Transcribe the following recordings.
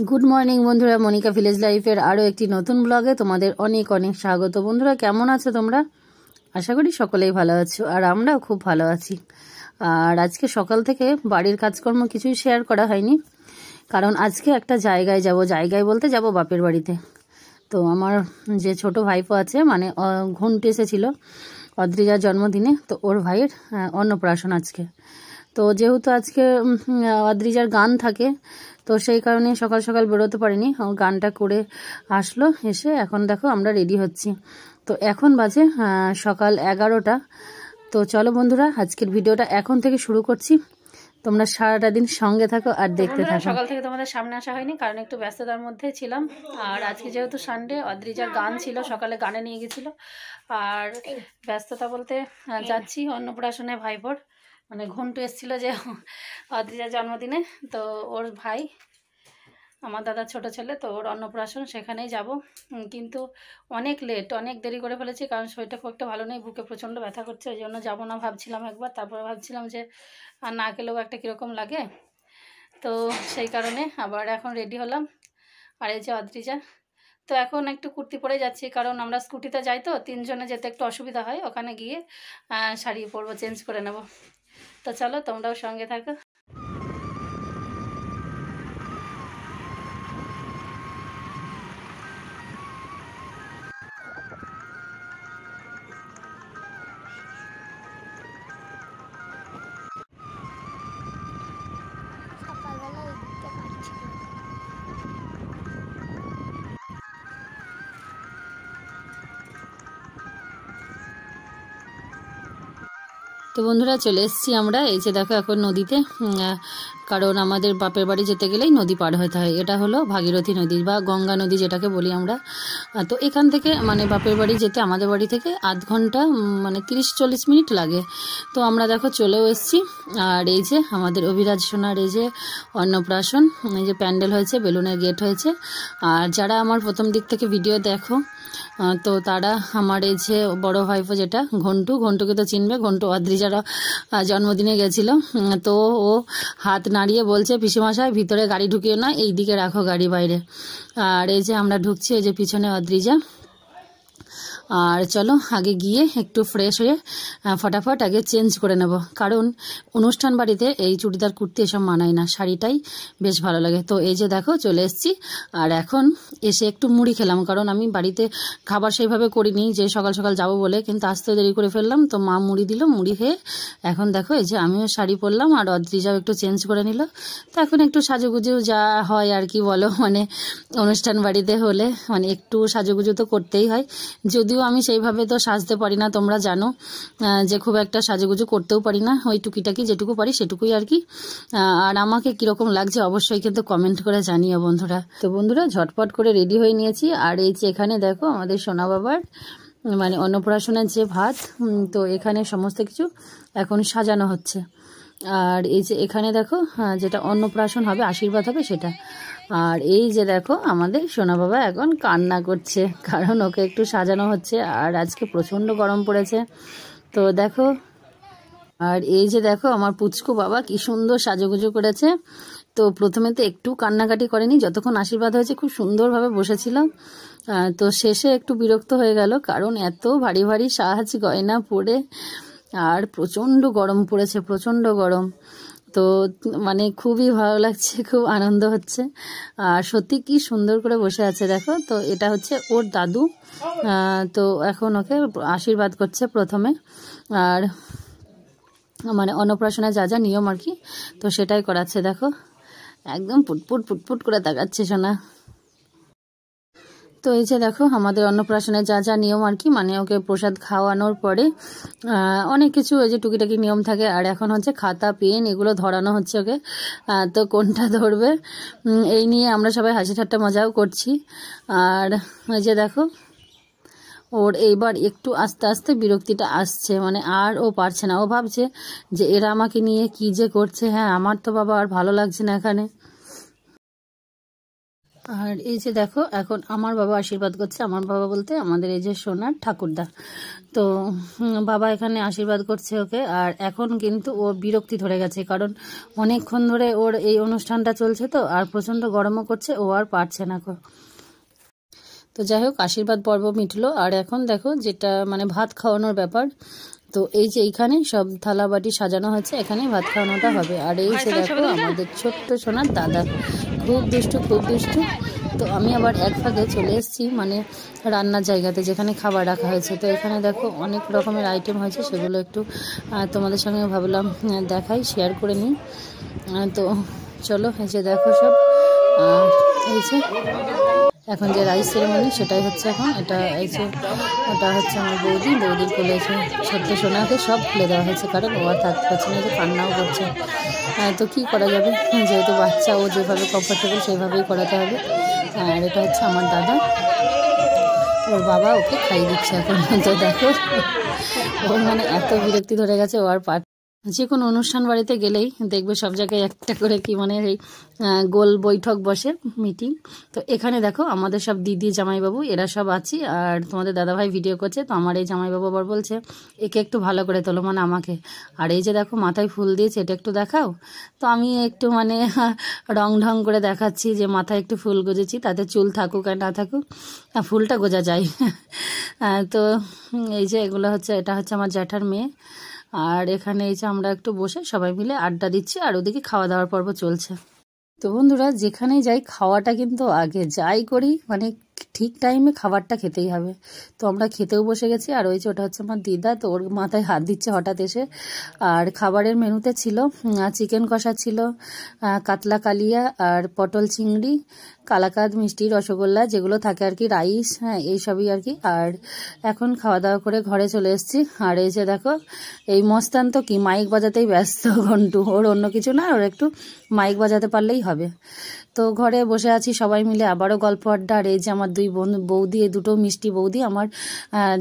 Good morning बंधुरा Manika village lifer आरो एक नतून ब्लगे तुम्हादेर अनेक अनेक स्वागत। बंधुरा केमन आछो तोमरा? आशा करी सकलेई भालो आछो आर आमराओ खूब भालो आछि। आर आजके सकाल थेके बाड़ीर काजकर्म किछुई शेयर करा हयनि, कारण आजके एकटा जायगाय जाबो। जायगाय बोलते जाबो बापेर बाड़ीते। तो आमार जे छोटो भाईपो आछे माने घुंटे एसेछिलो अद्रिजार जन्मदिने, तो ओर भाइयेर अन्नप्राशन आजके। तो जेहेतु आज के अद्रिजार गान थाके तो सेई कारणे सकाल सकाल बेरोते पारिनि, गानटा करे आसलो। एसे एखन देखो आमरा रेडी होच्छी। तो एखन बाजे सकाल 11टा। तो चलो बंधुरा आजकेर भिडियोटा एखन थेके शुरू करछि, तोमरा साराटा दिन संगे थाको आर देखते थाको। सकाल थेके तोमादेर सामने आसा हयनि कारण एकटु ब्यस्ततार मध्ये छिलाम। आर आजके जेहेतु सानडे अद्रिजार गान छिलो, सकाले गाने निये गेछिलो। आर ब्यस्तता बोलते जाच्छि अन्नप्राशने भाइपोर मैं घुंटू एसेছিল যে অদ্রিজার जन्मदिने। तो और भाई আমার दादा छोटो छेले, तो और अन्नप्राशन সেখানেই যাব। কিন্তু অনেক লেট, অনেক দেরি করে ফেলেছি কারণ শরীরটা খুব একটা ভালো নেই, বুকে প্রচণ্ড ব্যথা করছে, ওই জন্য যাব না ভাবছিলাম একবার। তারপরে ভাবছিলাম যে আর না গেলেও একটা কীরকম লাগে, তো সেই কারণে আবার এখন রেডি হলাম। আর এই যে অদ্রিজা, तो एखन एकटु कुर्ती परे जाच्छी कारण आमरा स्कूटीते जाई, तो तीनजने जेते एकटु असुविधा हय। ओखाने गिये शाड़ी परबो, चेंज करे नेब। तो चलो तोमराओ संगे थाको। तो बंधुरा चले एस देखो एख नदी, कारण हमारे बापर बाड़ी जो गई नदी पार होता है। ये हलो भागीरथी नदी बा गंगा नदी जेटा के बोली हमें। तो एखान मैं बापर बाड़ी जो बाड़ी थे आध घंटा मैं 30-40 मिनट लागे। तो हमें देखो चले एस हमारे अभिराज सोनार ये अन्नप्राशन ये पैंडल हो बेलुने गेट हो। जरा हमार प्रथम दिक्कत भिडियो देखो तो तारा हमारे ये बड़ो भाईपो जेटा घंटू, घंटू के तो चिनबे, घंटू अद्रिजारा जन्मदिने गेछिलो। तो ओ हाथ नाड़िए बोलছে পিসিমশাই ভিতরে গাড়ি ঢুকিও না, এই দিকে রাখো গাড়ি বাইরে। আর এই যে আমরা ঢুকছি, এই যে পিছনে অদ্রিজা। আর চলো আগে গিয়ে একটু ফ্রেশ হয়ে फटाफट আগে চেঞ্জ করে নেব, কারণ অনুষ্ঠান বাড়িতে এই চুড়িদার কুর্তি এসব মানায় না, শাড়িটাই বেশ ভালো লাগে। তো এই যে দেখো চলে এসেছি। আর এখন এসে একটু মুড়ি খেলাম, কারণ আমি বাড়িতে খাবার সেইভাবে করিনি যে সকাল সকাল যাব বলে, কিন্তু আসতে দেরি করে ফেললাম। তো মা মুড়ি দিল, মুড়ি খেয়ে এখন দেখো এই যে আমিও শাড়ি পরলাম আর অদ্রিজাও একটু চেঞ্জ করে নিল। তো এখন একটু সাজুগুজু যা হয় আর কি বলো, মানে অনুষ্ঠান বাড়িতে হলে মানে একটু সাজুগুজু তো করতেই হয়। যদিও আমি সেইভাবে তো সাজতে পারি না, তোমরা জানো যে খুব একটা সাজুগুজু করতেও পারি না, ওই টুকিটাকি যেটুকু পারি সেটুকুই আর কি। আর আমাকে কীরকম লাগছে অবশ্যই কিন্তু কমেন্ট করে জানিও বন্ধুরা। তো বন্ধুরা ঝটপট করে রেডি হয়ে নিয়েছি। আর এই যে এখানে দেখো আমাদের সোনা বাবার মানে অন্নপ্রাশনের যে ভাত, তো এখানে সমস্ত কিছু এখন সাজানো হচ্ছে। আর এই যে এখানে দেখো যেটা অন্নপ্রাশন হবে, আশীর্বাদ হবে সেটা। আর এই যে দেখো আমাদের সোনা বাবা এখন কান্না করছে, কারণ ওকে একটু সাজানো হচ্ছে। আর আজকে প্রচণ্ড গরম পড়েছে তো দেখো। আর এই যে দেখো আমার পুচকু বাবা কি সুন্দর সাজুগুজু করেছে। তো প্রথমে তো একটু কান্নাকাটি করেনি, যতক্ষণ আশীর্বাদ হয়েছে খুব সুন্দরভাবে বসেছিল। তো শেষে একটু বিরক্ত হয়ে গেল, কারণ এত ভারী ভারী সাজ গয়না পরে। আর প্রচণ্ড গরম পড়েছে, প্রচণ্ড গরম। তো মানে খুবই ভালো লাগছে, খুব আনন্দ হচ্ছে। আর সত্যি কি সুন্দর করে বসে আছে দেখো। তো এটা হচ্ছে ওর দাদু, তো এখন ওকে আশীর্বাদ করছে প্রথমে। আর মানে অন্নপ্রাশনে যা যা নিয়ম আর কি, তো সেটাই করাচ্ছে। দেখো একদম ফুটফুট ফুটফুট করে তাকাচ্ছে সোনা। তো এই যে দেখো আমাদের অন্নপ্রাশনের যা যা নিয়ম আর কি, মানে ওকে প্রসাদ খাওয়ানোর পরে অনেক কিছু ওই যে টুকিটাকি নিয়ম থাকে। আর এখন হচ্ছে খাতা পেন এগুলো ধরানো হচ্ছে ওকে, তো কোনটা ধরবে এই নিয়ে আমরা সবাই হাসি ঠাট্টা মজাও করছি। আর ওই যে দেখো ওর এইবার একটু আস্তে আস্তে বিরক্তিটা আসছে, মানে আর ও পারছে না। ও ভাবছে যে এরা আমাকে নিয়ে কি যে করছে, হ্যাঁ আমার তো বাবা আর ভালো লাগছে না এখানে। আর এই যে দেখো এখন আমার বাবা আশীর্বাদ করছে। আমার বাবা বলতে আমাদের এই যে সোনার ঠাকুরদা, তো বাবা এখানে আশীর্বাদ করছে ওকে। আর এখন কিন্তু ও বিরক্তি ধরে গেছে, কারণ অনেকক্ষণ ধরে ওর এই অনুষ্ঠানটা চলছে তো, আর প্রচণ্ড গরমও করছে, ও আর পারছে না। তো যাই হোক আশীর্বাদ পর্ব মিটলো। আর এখন দেখো যেটা মানে ভাত খাওয়ানোর ব্যাপার, তো এই যে এইখানে সব থালা বাটি সাজানো হচ্ছে, এখানে ভাত খাওয়ানোটা হবে। আর এই যে দেখো আমাদের ছোট্ট সোনার দাদা খুব দুষ্টু তো আমি আবার এক ফাঁকে চলে এসেছি মানে রান্নার জায়গাতে যেখানে খাবার রাখা হয়েছে। তো এখানে দেখো অনেক রকমের আইটেম হয়েছে, সেগুলো একটু তোমাদের সঙ্গে ভাবলাম দেখাই, শেয়ার করে নিই। তো চলো এই যে দেখো সব, আর এই যে এখন যে রাইস সেরেমনি সেটাই হচ্ছে এখন। এটা এই যে ওটা হচ্ছে আমার বৌদির কোলে ছোট্ট সোনাকে সব খুলে দেওয়া হয়েছে, কারণ ও আর থাকতে পারছে না, যে কান্নাও করছে। তো কী করা যাবে, যেহেতু বাচ্চা ও যেভাবে কমফর্টেবল সেভাবেই করাতে হবে। আর এটা হচ্ছে আমার দাদা, ওর বাবা ওকে খাইয়ে দিচ্ছে এখন। তো দেখো ওর মানে এত বিরক্তি ধরে গেছে, ও আর যে কোনো অনুষ্ঠান বাড়িতে গেলেই দেখবে সব জায়গায় একটা করে কি মানে এই গোল বৈঠক বসে, মিটিং। তো এখানে দেখো আমাদের সব দিদি জামাইবাবু এরা সব আছি, আর তোমাদের দাদাভাই ভিডিও করছে। তো আমার এই জামাইবাবু আবার বলছে একে একটু ভালো করে তোলো, মানে আমাকে। আর এই যে দেখো মাথায় ফুল দিয়েছে, এটা একটু দেখাও। তো আমি একটু মানে রং ঢং করে দেখাচ্ছি যে মাথায় একটু ফুল গজেছি, তাতে চুল থাকুক আর না থাকুক ফুলটা গোজা যায়। তো এই যে এগুলো হচ্ছে, এটা হচ্ছে আমার জ্যাঠার মেয়ে। আর এখানে এই যে আমরা একটু বসে সবাই মিলে আড্ডা দিচ্ছি, আর ওদিকে খাওয়া দাওয়ার পর্ব চলছে। তো বন্ধুরা যেখানেই যাই খাওয়াটা কিন্তু আগে, যাই করি মানে ঠিক টাইমে খাবারটা খেতেই হবে। তো আমরা খেতেও বসে গেছি। আর ওই যে ওটা হচ্ছে আমার দিদা, তো ওর মাথায় হাত দিচ্ছে হঠাৎ এসে। আর খাবারের মেনুতে ছিল চিকেন কষা, ছিল কাতলা কালিয়া, আর পটল চিংড়ি, কালাকাদ মিষ্টি, রসগোল্লা, যেগুলো থাকে আর কি, রাইস, হ্যাঁ এইসবই আর কি। আর এখন খাওয়া দাওয়া করে ঘরে চলে এসেছি। আর এই যে দেখো এই মস্তান তো কি মাইক বাজাতেই ব্যস্ত ঘন্টু, ওর অন্য কিছু না, ওর একটু মাইক বাজাতে পারলেই হবে। তো ঘরে বসে আছি সবাই মিলে, আবারও গল্প আড্ডা। আর এই যে আমার দুই বোন বৌদি, এই দুটো মিষ্টি বৌদি আমার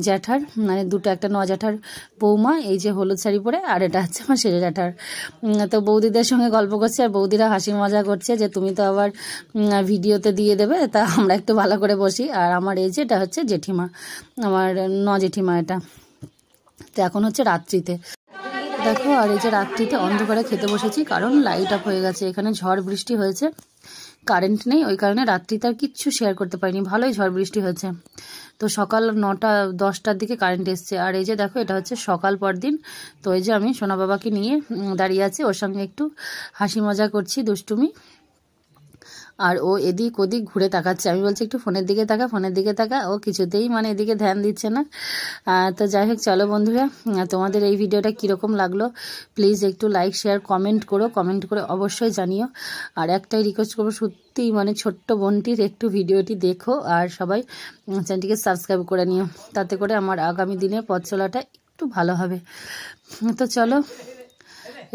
জ্যাঠার, মানে দুটো, একটা ন জ্যাঠার বৌমা, এই যে হলুদ শাড়ি পরে, আর এটা হচ্ছে আমার সেজো জ্যাঠার। তো বৌদিদের সঙ্গে গল্প করছে, আর বৌদিরা হাসি মজা করছে যে তুমি তো আবার ভিডিওতে দিয়ে দেবে, তা আমরা একটু ভালো করে বসি। আর আমার এই যে এটা হচ্ছে জেঠিমা, আমার ন জেঠিমা এটা। তো এখন হচ্ছে রাত্রিতে দেখো। আর এই যে রাত্রিতে অন্ধকারে খেতে বসেছি, কারণ লাইট আপ হয়ে গেছে, এখানে ঝড় বৃষ্টি হয়েছে, কারেন্ট নেই, ওই কারণে রাত্রিতে আর কিচ্ছু শেয়ার করতে পারিনি। ভালোই ঝড় বৃষ্টি হয়েছে। তো সকাল 9টা 10টার দিকে কারেন্ট এসছে। আর এই যে দেখো এটা হচ্ছে সকাল পরদিন। তো এই যে আমি সোনা বাবাকে নিয়ে দাঁড়িয়ে আছি, ওর সঙ্গে একটু হাসি মজা করছি, দুষ্টুমি। আর ও এদিক ওদিক ঘুরে তাকাচ্ছে, আমি বলছি একটু ফোনের দিকে তাকা, ফোনের দিকে তাকা, ও কিছুতেই মানে এদিকে ধ্যান দিচ্ছে না। তো যাই হোক চলো বন্ধুরা, তোমাদের এই ভিডিওটা কীরকম লাগলো প্লিজ একটু লাইক শেয়ার কমেন্ট করো, কমেন্ট করে অবশ্যই জানিও। আর একটাই রিকোয়েস্ট করবো, সত্যিই মানে ছোট্ট বোনটির একটু ভিডিওটি দেখো, আর সবাই চ্যানেলটিকে সাবস্ক্রাইব করে নিও, তাতে করে আমার আগামী দিনের পথ চলাটা একটু ভালো হবে। তো চলো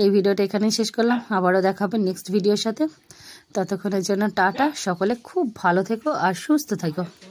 এই ভিডিওটা এখানেই শেষ করলাম, আবারও দেখা হবে নেক্সট ভিডিওর সাথে। ততক্ষণের জন্য টাটা, সকলে খুব ভালো থেকো আর সুস্থ থেকো।